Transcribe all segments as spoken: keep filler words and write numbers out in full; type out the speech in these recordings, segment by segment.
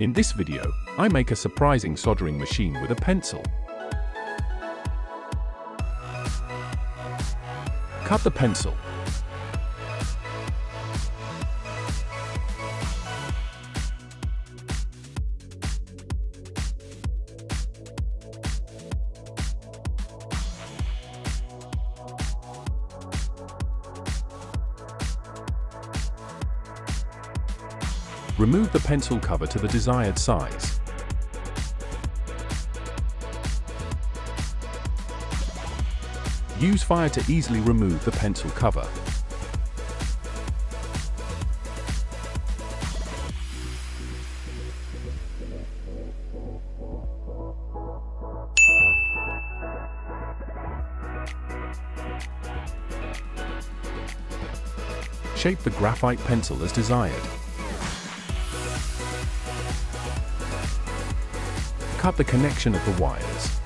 In this video, I make a surprising soldering machine with a pencil. Cut the pencil. Remove the pencil cover to the desired size. Use fire to easily remove the pencil cover. Shape the graphite pencil as desired. Cut the connection of the wires.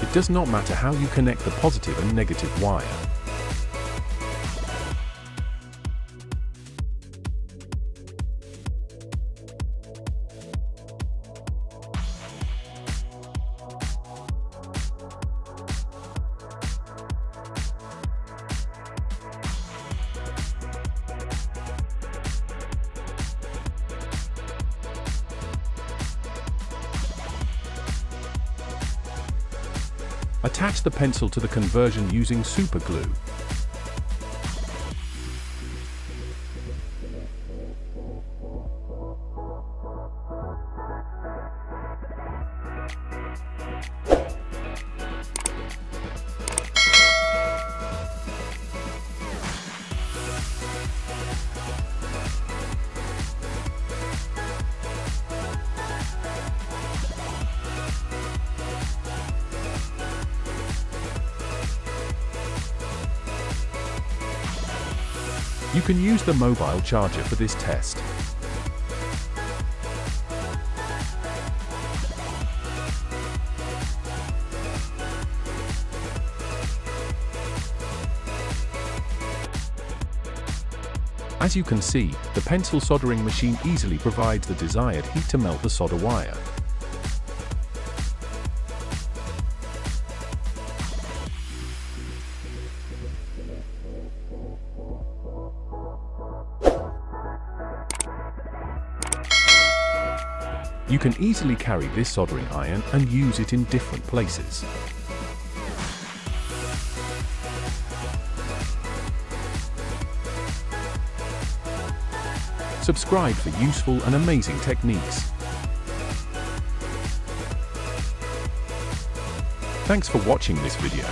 It does not matter how you connect the positive and negative wire. Attach the pencil to the conversion using super glue. You can use the mobile charger for this test. As you can see, the pencil soldering machine easily provides the desired heat to melt the solder wire. You can easily carry this soldering iron and use it in different places. Subscribe for useful and amazing techniques. Thanks for watching this video.